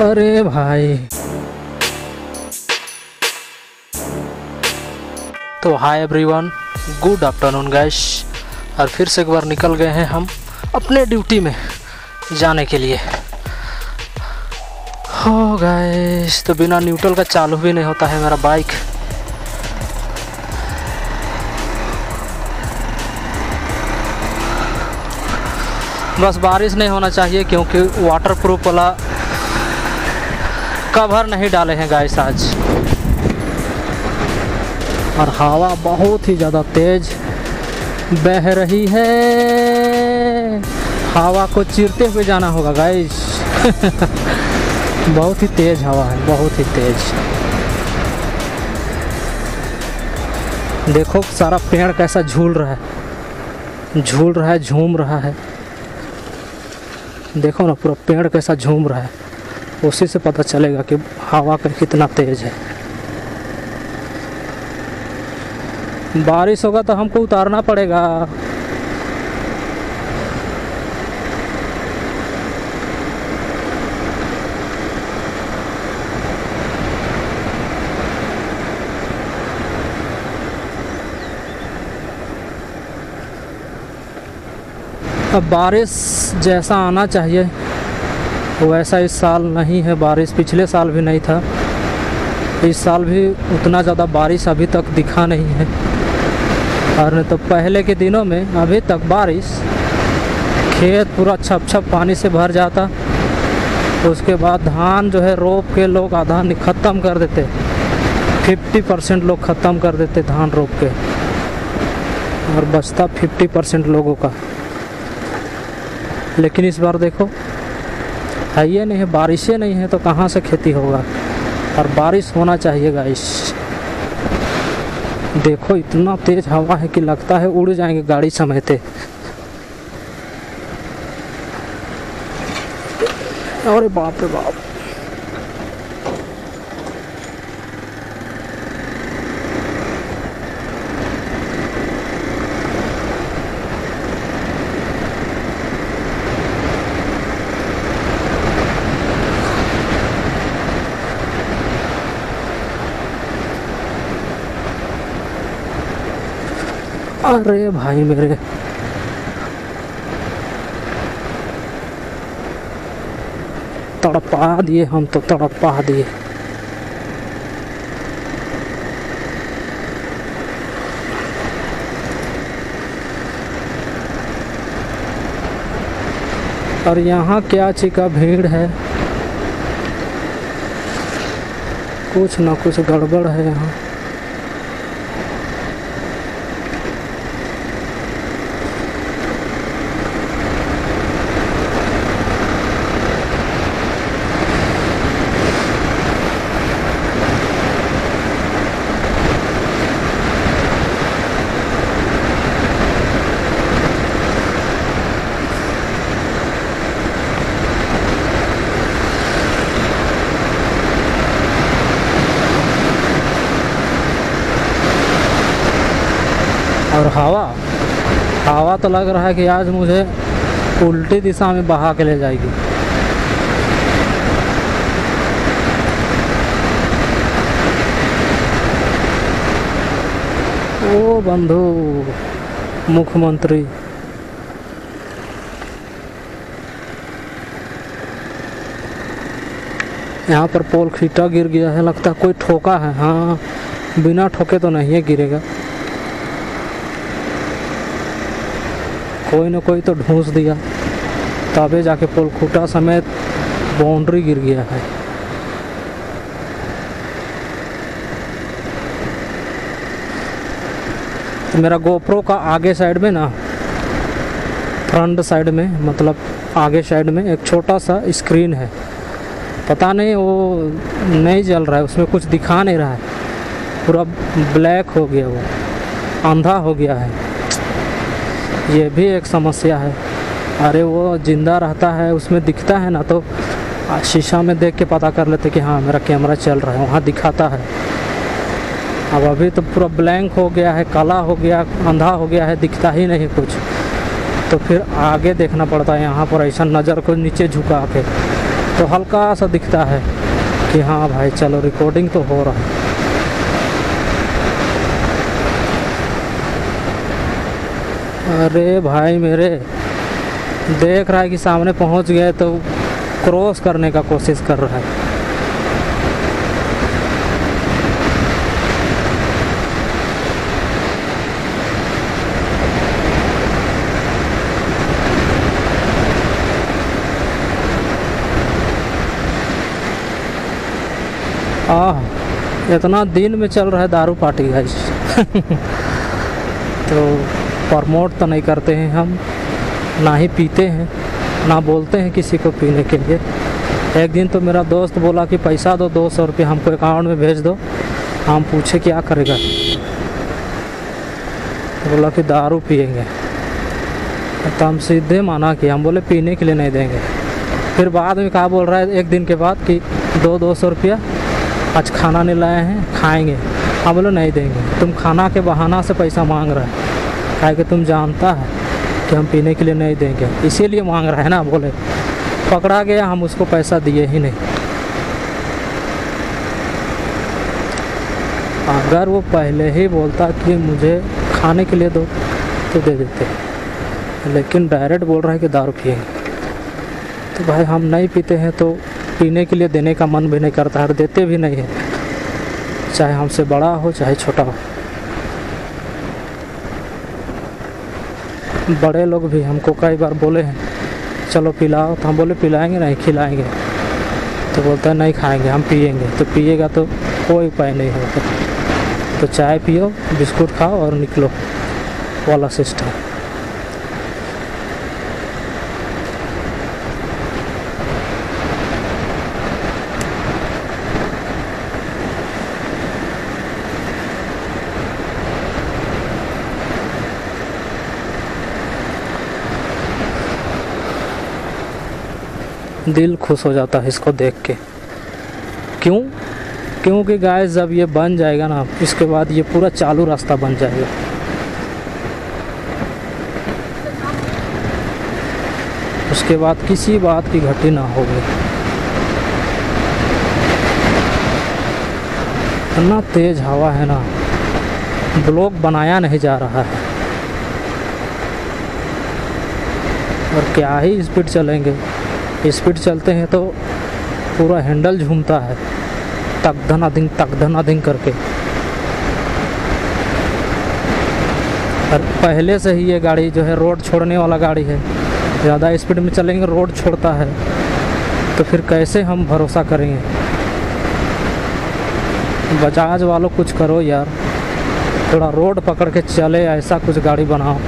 अरे भाई, तो hi everyone, good afternoon guys. और फिर से एक बार निकल गए हैं हम अपने ड्यूटी में जाने के लिए। हो गाइस, तो बिना न्यूट्रल का चालू भी नहीं होता है मेरा बाइक। बस बारिश नहीं होना चाहिए क्योंकि वाटरप्रूफ वाला कवर नहीं डाले हैं गाइस आज। और हवा बहुत ही ज़्यादा तेज बह रही है, हवा को चीरते हुए जाना होगा गाइस। बहुत ही तेज हवा है, बहुत ही तेज। देखो सारा पेड़ कैसा झूल रहा है, झूम रहा है। देखो ना, पूरा पेड़ कैसा झूम रहा है, उसी से पता चलेगा कि हवा का कितना तेज है। बारिश होगा तो हमको उतारना पड़ेगा। अब बारिश जैसा आना चाहिए वैसा इस साल नहीं है बारिश। पिछले साल भी नहीं था, इस साल भी उतना ज़्यादा बारिश अभी तक दिखा नहीं है। और नहीं तो पहले के दिनों में अभी तक बारिश, खेत पूरा छप पानी से भर जाता। उसके बाद धान जो है रोप के लोग आधा ख़त्म कर देते, 50% लोग ख़त्म कर देते धान रोप के, और बचता 50% लोगों का। लेकिन इस बार देखो है ये नहीं है, बारिशें नहीं है तो कहाँ से खेती होगा। और बारिश होना चाहिए गाइस। देखो इतना तेज हवा है कि लगता है उड़ जाएंगे गाड़ी समेते। अरे बाप रे बाप, अरे भाई मेरे, तड़पा दिए हम तो, तड़पा दिए। और यहाँ क्या चिका भीड़ है, कुछ ना कुछ गड़बड़ है यहाँ। और हवा तो लग रहा है कि आज मुझे उल्टी दिशा में बहा के ले जाएगी। ओ बंधु मुख्यमंत्री, यहाँ पर पोल खींचा गिर गया है, लगता है कोई ठोका है। हाँ, बिना ठोके तो नहीं है, गिरेगा। कोई ना कोई तो ढूंस दिया, तबे जाके पोल खूटा समेत बाउंड्री गिर गया है। तो मेरा गोप्रो का आगे साइड में ना, फ्रंट साइड में, मतलब आगे साइड में एक छोटा सा स्क्रीन है, पता नहीं वो नहीं जल रहा है, उसमें कुछ दिखा नहीं रहा है, पूरा ब्लैक हो गया, वो अंधा हो गया है। ये भी एक समस्या है। अरे वो जिंदा रहता है, उसमें दिखता है ना, तो शीशा में देख के पता कर लेते कि हाँ मेरा कैमरा चल रहा है, वहाँ दिखाता है। अब अभी तो पूरा ब्लैंक हो गया है, काला हो गया, अंधा हो गया है, दिखता ही नहीं कुछ। तो फिर आगे देखना पड़ता है। यहाँ पर ऐसा नज़र को नीचे झुका के तो हल्का सा दिखता है कि हाँ भाई चलो रिकॉर्डिंग तो हो रहा है। अरे भाई मेरे देख रहा है कि सामने पहुंच गए तो क्रॉस करने का कोशिश कर रहा है। आह इतना दिन में चल रहा है दारू पार्टी है। तो प्रमोट तो नहीं करते हैं हम, ना ही पीते हैं, ना बोलते हैं किसी को पीने के लिए। एक दिन तो मेरा दोस्त बोला कि पैसा दो 200 रुपये हमको अकाउंट में भेज दो। हम पूछे क्या करेगा, बोला कि दारू पिएंगे। तो हम सीधे मना किया, हम बोले पीने के लिए नहीं देंगे। फिर बाद में कहा बोल रहा है एक दिन के बाद कि दो 200 रुपया आज खाना नहीं लाए हैं खाएंगे। हम बोलो नहीं देंगे, तुम खाना के बहाना से पैसा मांग रहे हैं, कहा कि तुम जानता है कि हम पीने के लिए नहीं देंगे इसीलिए मांग रहे हैं ना। बोले पकड़ा गया, हम उसको पैसा दिए ही नहीं। अगर वो पहले ही बोलता कि मुझे खाने के लिए दो तो दे देते, लेकिन डायरेक्ट बोल रहा है कि दारू पिएंगे। तो भाई हम नहीं पीते हैं तो पीने के लिए देने का मन भी नहीं करता है, देते भी नहीं है, चाहे हमसे बड़ा हो चाहे छोटा हो। बड़े लोग भी हमको कई बार बोले हैं चलो पिलाओ, तो हम बोले पिलाएंगे नहीं खिलाएंगे। तो बोलता है नहीं खाएंगे हम पिएंगे। तो पिएगा तो कोई उपाय नहीं होता, तो चाय पियो बिस्कुट खाओ और निकलो वाला सिस्टम। दिल खुश हो जाता है इसको देख के। क्यों? क्योंकि गाइस जब ये बन जाएगा ना, इसके बाद ये पूरा चालू रास्ता बन जाएगा। उसके बाद किसी बात की घटी ना होगी। इतना तेज हवा है ना, ब्लॉक बनाया नहीं जा रहा है। और क्या ही स्पीड चलेंगे, स्पीड चलते हैं तो पूरा हैंडल झूमता है तक धना दिंग करके। और पहले से ही ये गाड़ी जो है रोड छोड़ने वाला गाड़ी है, ज़्यादा स्पीड में चलेंगे रोड छोड़ता है तो फिर कैसे हम भरोसा करेंगे। बजाज वालों कुछ करो यार, थोड़ा रोड पकड़ के चले, ऐसा कुछ गाड़ी बनाओ।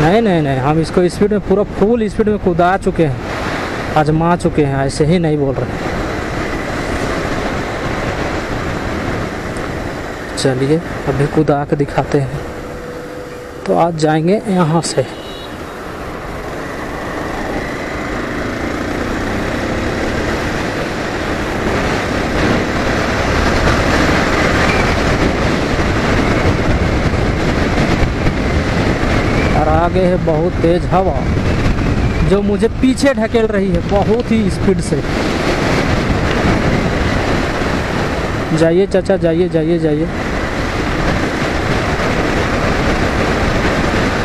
नहीं नहीं नहीं, हम इसको स्पीड में पूरा फुल स्पीड में कूदा चुके हैं, आजमा चुके हैं, ऐसे ही नहीं बोल रहे। चलिए अभी कूदा के दिखाते हैं। तो आज जाएंगे यहाँ से, आगे है बहुत तेज हवा जो मुझे पीछे ढकेल रही है बहुत ही स्पीड से। जाइए चाचा जाइए जाइए जाइए।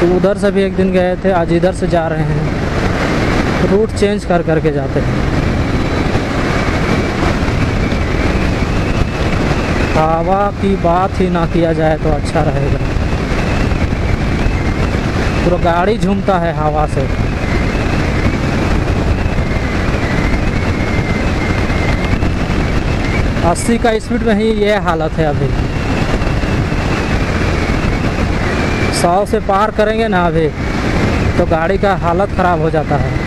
तो उधर से भी एक दिन गए थे, आज इधर से जा रहे हैं। रूट चेंज कर करके जाते हैं। हवा की बात ही ना किया जाए तो अच्छा रहेगा। पूरा गाड़ी झूमता है हवा से। अस्सी का स्पीड में ही ये हालत है। अभी 100 से पार करेंगे ना अभी तो गाड़ी का हालत खराब हो जाता है।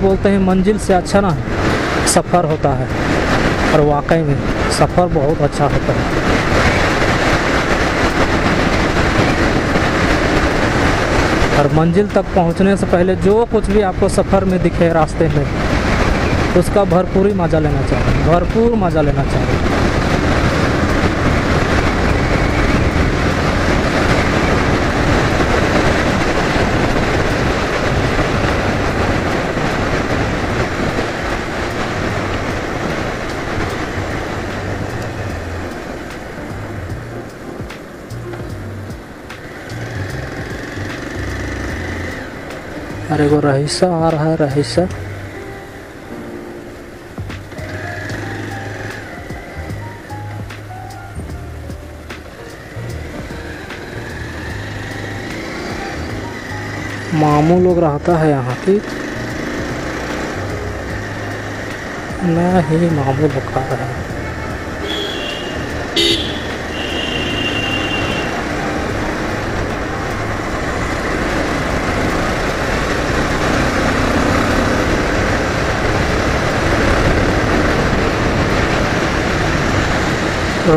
बोलते हैं मंजिल से अच्छा ना सफ़र होता है, और वाकई में सफ़र बहुत अच्छा होता है। और मंजिल तक पहुंचने से पहले जो कुछ भी आपको सफ़र में दिखे रास्ते में, उसका भरपूर ही मज़ा लेना चाहिए, भरपूर मज़ा लेना चाहिए। अरे वो रहीसा आ रहा है, रहीसा मामू लोग रहता है यहाँ की, नहीं मामू लोग आ रहा है।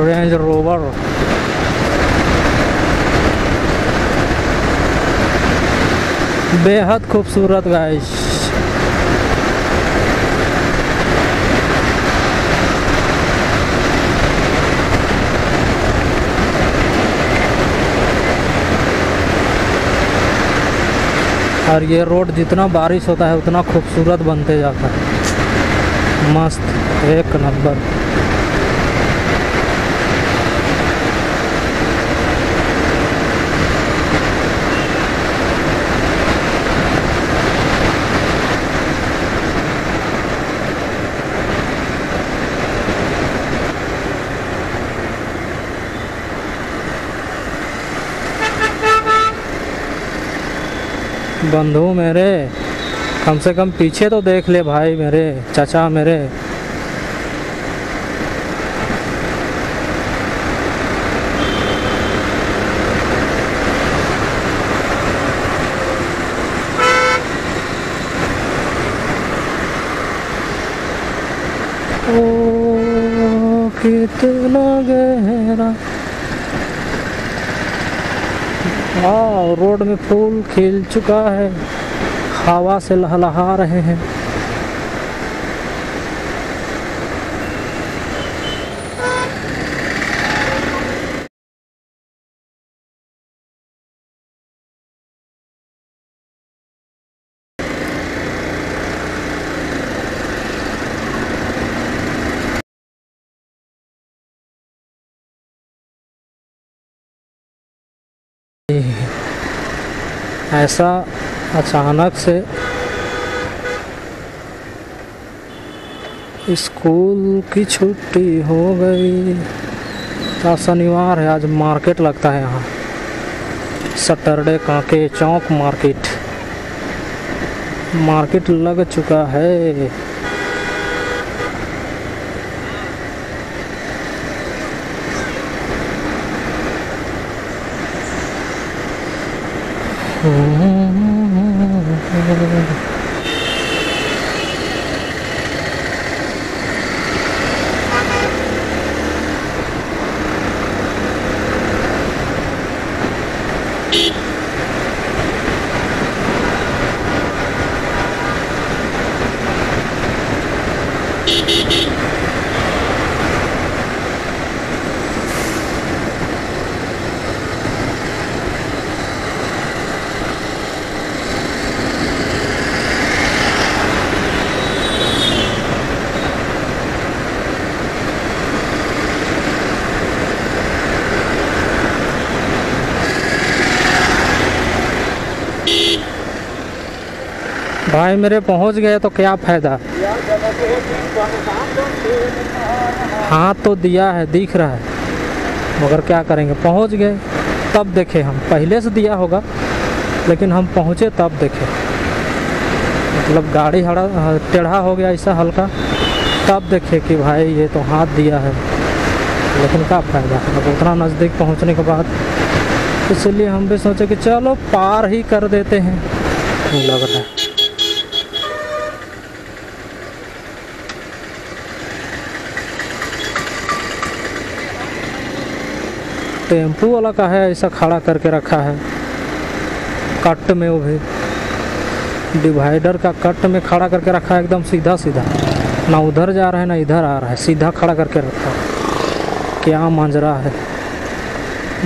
रेंज रोवर बेहद खूबसूरत गाइस। और ये रोड जितना बारिश होता है उतना खूबसूरत बनते जाता है, मस्त एक नंबर। बंधु मेरे कम से कम पीछे तो देख ले भाई, मेरे चाचा मेरे। ओ कितना गहरा, हाँ रोड में फूल खिल चुका है, हवा से लहलहा रहे हैं। ऐसा अचानक से स्कूल की छुट्टी हो गई, आज शनिवार है, आज मार्केट लगता है यहाँ, Saturday Kanke Chowk market. Market लग चुका है, भाई मेरे पहुंच गए तो क्या फायदा। हाथ तो दिया है, दिख रहा है, मगर क्या करेंगे, पहुंच गए तब देखे हम, पहले से दिया होगा लेकिन हम पहुंचे तब देखे। मतलब गाड़ी टेढ़ा हो गया ऐसा हल्का, तब देखे कि भाई ये तो हाथ दिया है, लेकिन क्या फायदा, मतलब उतना नज़दीक पहुंचने के बाद। इसलिए हम भी सोचे कि चलो पार ही कर देते हैं, लग रहा है। टेम्पू वाला का है, ऐसा खड़ा करके रखा है कट में, वो भी डिवाइडर का कट में खड़ा करके रखा है, एकदम सीधा सीधा, ना उधर जा रहा है ना इधर आ रहा है, सीधा खड़ा करके रखा है। क्या मांजरा है।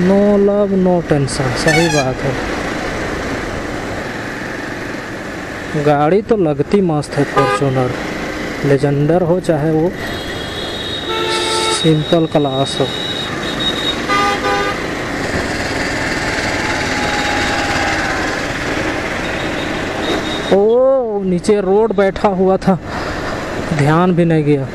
नो लव नो टेंशन, सही बात है। गाड़ी तो लगती मस्त है फॉर्च्यूनर, लेजेंडर हो चाहे वो सिंपल क्लास हो। ओ नीचे रोड बैठा हुआ था, ध्यान भी नहीं गया।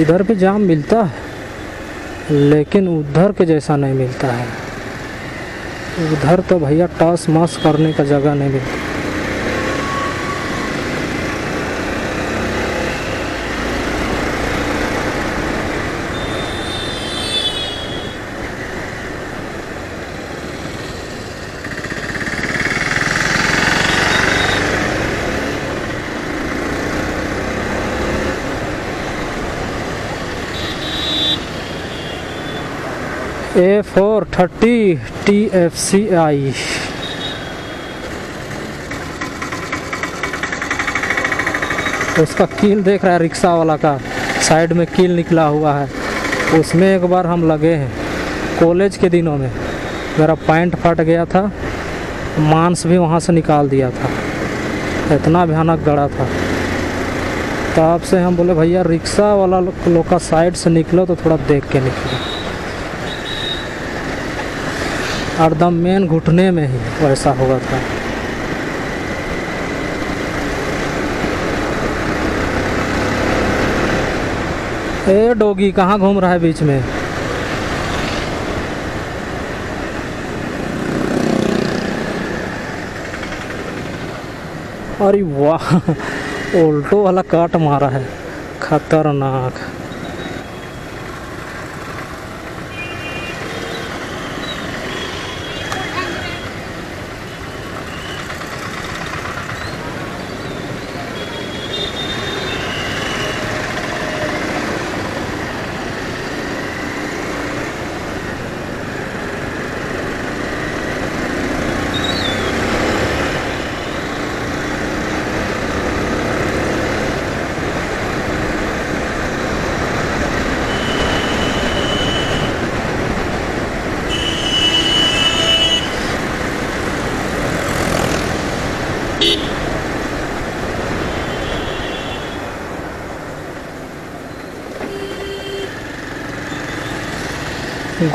इधर भी जाम मिलता है लेकिन उधर के जैसा नहीं मिलता है। उधर तो भैया टास मास करने का जगह नहीं मिलता। A430 TFCI उसका कील देख रहा है रिक्शा वाला का, साइड में कील निकला हुआ है। उसमें एक बार हम लगे हैं कॉलेज के दिनों में, मेरा पैंट फट गया था, मांस भी वहाँ से निकाल दिया था, इतना भयानक गड़ा था। तो आपसे हम बोले भैया रिक्शा वाला लोग का साइड से निकलो तो थोड़ा देख के निकलो, और दम मेन घुटने में ही वैसा हुआ था। ए डोगी कहाँ घूम रहा है बीच में। अरे वाह, ऑल्टो वाला काट मारा है, खतरनाक।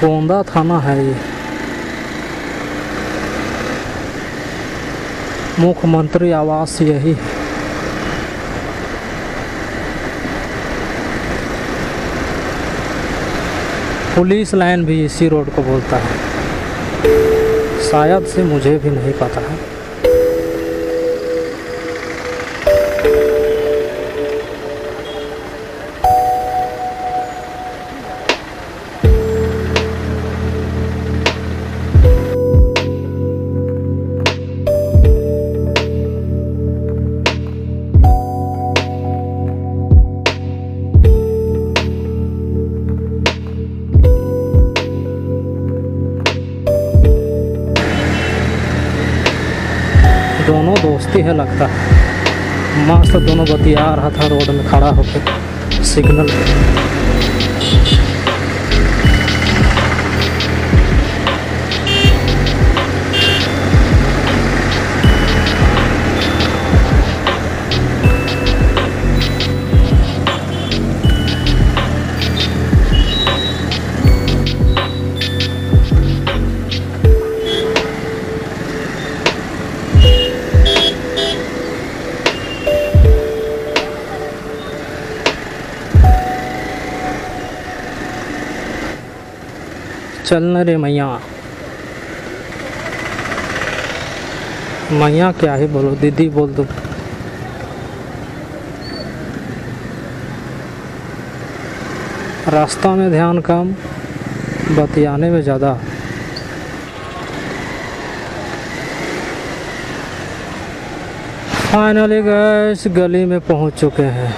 गोंदा थाना है ये। मुख्यमंत्री आवास यही है। पुलिस लाइन भी इसी रोड को बोलता है शायद से, मुझे भी नहीं पता है। दोनों दोस्ती है लगता है, मस्त दोनों बतिया रहा था रोड में खड़ा होकर सिग्नल चलना रे मैया मैया क्या ही बोलो दीदी बोल दो। रास्ता में ध्यान कम, बतियाने में ज़्यादा। फाइनली गाइस गली में पहुंच चुके हैं।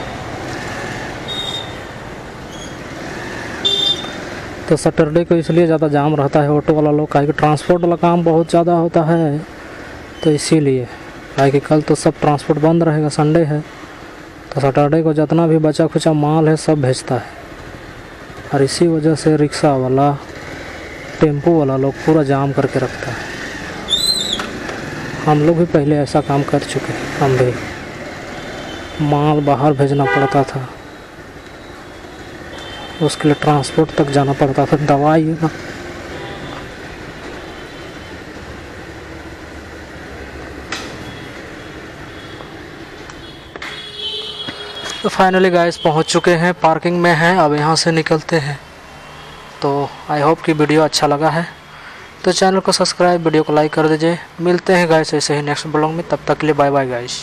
तो सैटरडे को इसलिए ज़्यादा जाम रहता है ऑटो वाला लोग का, ट्रांसपोर्ट वाला काम बहुत ज़्यादा होता है, तो इसीलिए कि कल तो सब ट्रांसपोर्ट बंद रहेगा, संडे है। तो सैटरडे को जितना भी बचा खुचा माल है सब भेजता है, और इसी वजह से रिक्शा वाला टेम्पो वाला लोग पूरा जाम करके रखता है। हम लोग भी पहले ऐसा काम कर चुके हैं, हम भी माल बाहर भेजना पड़ता था, उसके लिए ट्रांसपोर्ट तक जाना पड़ता था। दवाई तो फाइनली गाइस पहुंच चुके हैं, पार्किंग में हैं, अब यहां से निकलते हैं। तो आई होप कि वीडियो अच्छा लगा है, तो चैनल को सब्सक्राइब, वीडियो को लाइक कर दीजिए। मिलते हैं गाइस ऐसे ही नेक्स्ट ब्लॉग में, तब तक के लिए बाय बाय गाइस।